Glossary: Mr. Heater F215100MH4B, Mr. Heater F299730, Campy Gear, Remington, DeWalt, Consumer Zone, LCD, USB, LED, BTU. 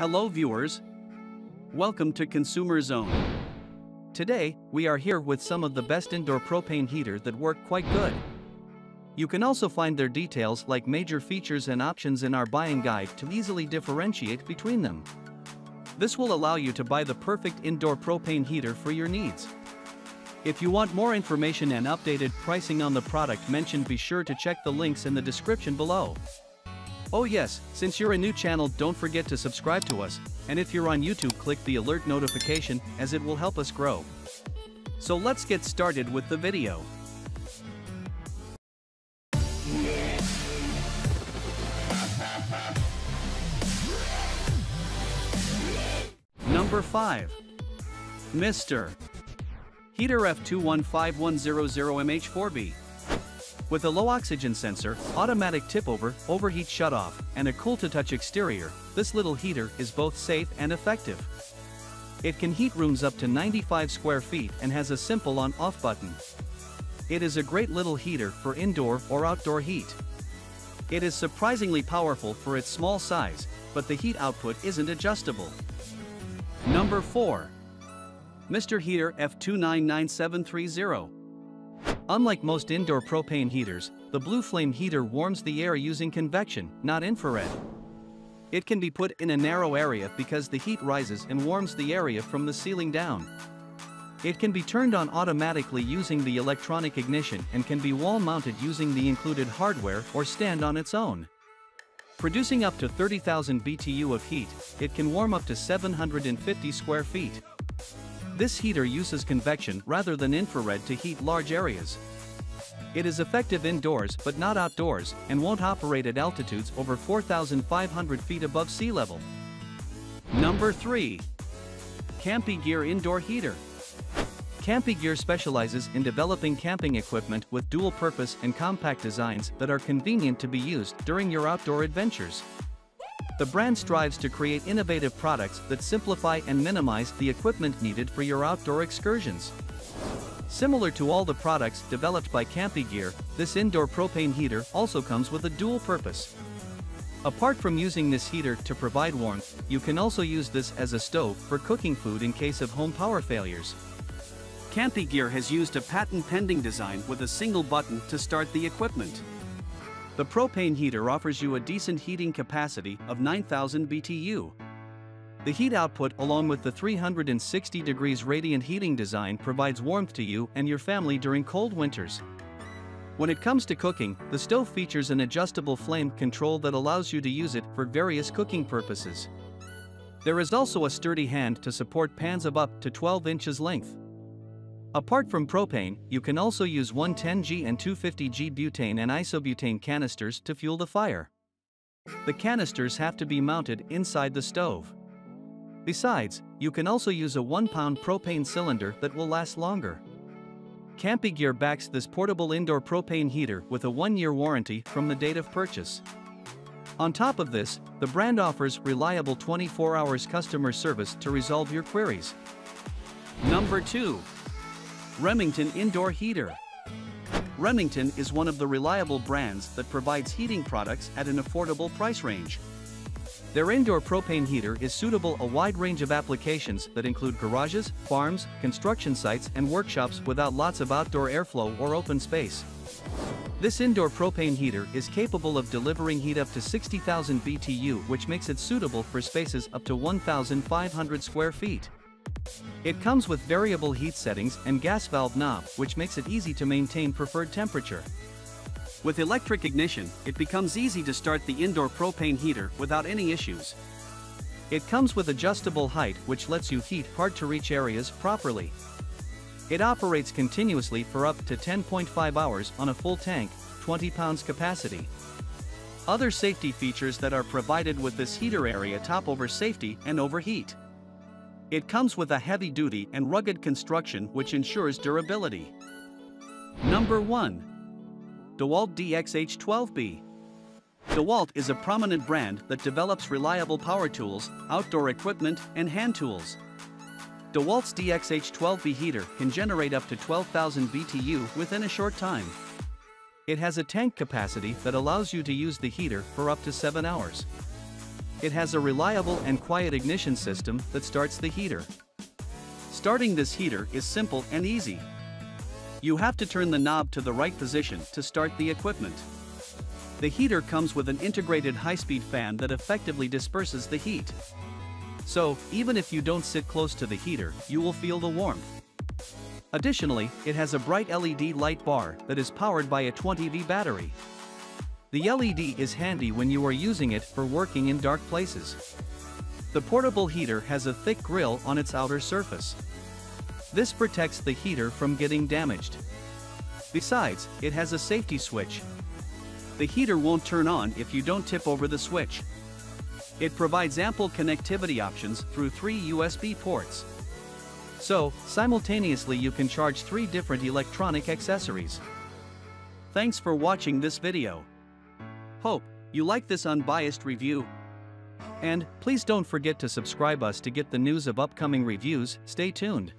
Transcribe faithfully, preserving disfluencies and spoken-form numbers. Hello viewers. Welcome to Consumer Zone. Today, we are here with some of the best indoor propane heater that work quite good. You can also find their details like major features and options in our buying guide to easily differentiate between them. This will allow you to buy the perfect indoor propane heater for your needs. If you want more information and updated pricing on the product mentioned, be sure to check the links in the description below. Oh yes, since you're a new channel, don't forget to subscribe to us, and if you're on YouTube, click the alert notification as it will help us grow. So let's get started with the video. Number five. Mister Heater F two one five one zero zero M H four B. With a low oxygen sensor, automatic tip-over, overheat shutoff, and a cool-to-touch exterior, this little heater is both safe and effective. It can heat rooms up to ninety-five square feet and has a simple on-off button. It is a great little heater for indoor or outdoor heat. It is surprisingly powerful for its small size, but the heat output isn't adjustable. Number four. Mister Heater F two nine nine seven three zero. Unlike most indoor propane heaters, the blue flame heater warms the air using convection, not infrared. It can be put in a narrow area because the heat rises and warms the area from the ceiling down. It can be turned on automatically using the electronic ignition and can be wall-mounted using the included hardware or stand on its own. Producing up to thirty thousand B T U of heat, it can warm up to seven hundred fifty square feet. This heater uses convection rather than infrared to heat large areas. It is effective indoors but not outdoors, and won't operate at altitudes over four thousand five hundred feet above sea level. Number three. Campy Gear Indoor Heater. Campy Gear specializes in developing camping equipment with dual-purpose and compact designs that are convenient to be used during your outdoor adventures. The brand strives to create innovative products that simplify and minimize the equipment needed for your outdoor excursions. Similar to all the products developed by Campy Gear, this indoor propane heater also comes with a dual purpose. Apart from using this heater to provide warmth, you can also use this as a stove for cooking food in case of home power failures. Campy Gear has used a patent-pending design with a single button to start the equipment. The propane heater offers you a decent heating capacity of nine thousand B T U. The heat output, along with the three hundred sixty degrees radiant heating design, provides warmth to you and your family during cold winters. When it comes to cooking, the stove features an adjustable flame control that allows you to use it for various cooking purposes. There is also a sturdy hand to support pans of up to twelve inches length. Apart from propane, you can also use one ten G and two fifty G butane and isobutane canisters to fuel the fire. The canisters have to be mounted inside the stove. Besides, you can also use a one pound propane cylinder that will last longer. Campy Gear backs this portable indoor propane heater with a one year warranty from the date of purchase. On top of this, the brand offers reliable twenty-four hour customer service to resolve your queries. Number two. Remington Indoor Heater. Remington is one of the reliable brands that provides heating products at an affordable price range. Their indoor propane heater is suitable a wide range of applications that include garages, farms, construction sites, and workshops without lots of outdoor airflow or open space. This indoor propane heater is capable of delivering heat up to sixty thousand B T U, which makes it suitable for spaces up to one thousand five hundred square feet. It comes with variable heat settings and gas valve knob, which makes it easy to maintain preferred temperature. With electric ignition, it becomes easy to start the indoor propane heater without any issues. It comes with adjustable height, which lets you heat hard-to-reach areas properly. It operates continuously for up to ten point five hours on a full tank, twenty pounds capacity. Other safety features that are provided with this heater area top over safety and overheat. It comes with a heavy-duty and rugged construction which ensures durability. Number one. DeWalt D X H twelve B. DeWalt is a prominent brand that develops reliable power tools, outdoor equipment, and hand tools. DeWalt's D X H twelve B heater can generate up to twelve thousand B T U within a short time. It has a tank capacity that allows you to use the heater for up to seven hours. It has a reliable and quiet ignition system that starts the heater. Starting this heater is simple and easy. You have to turn the knob to the right position to start the equipment. The heater comes with an integrated high-speed fan that effectively disperses the heat. So, even if you don't sit close to the heater, you will feel the warmth. Additionally, it has a bright L E D light bar that is powered by a twenty volt battery. The L E D is handy when you are using it for working in dark places. The portable heater has a thick grill on its outer surface. This protects the heater from getting damaged. Besides, it has a safety switch. The heater won't turn on if you don't tip over the switch. It provides ample connectivity options through three U S B ports. So, simultaneously you can charge three different electronic accessories. Thanks for watching this video. Hope you like this unbiased review. And, please don't forget to subscribe us to get the news of upcoming reviews. Stay tuned.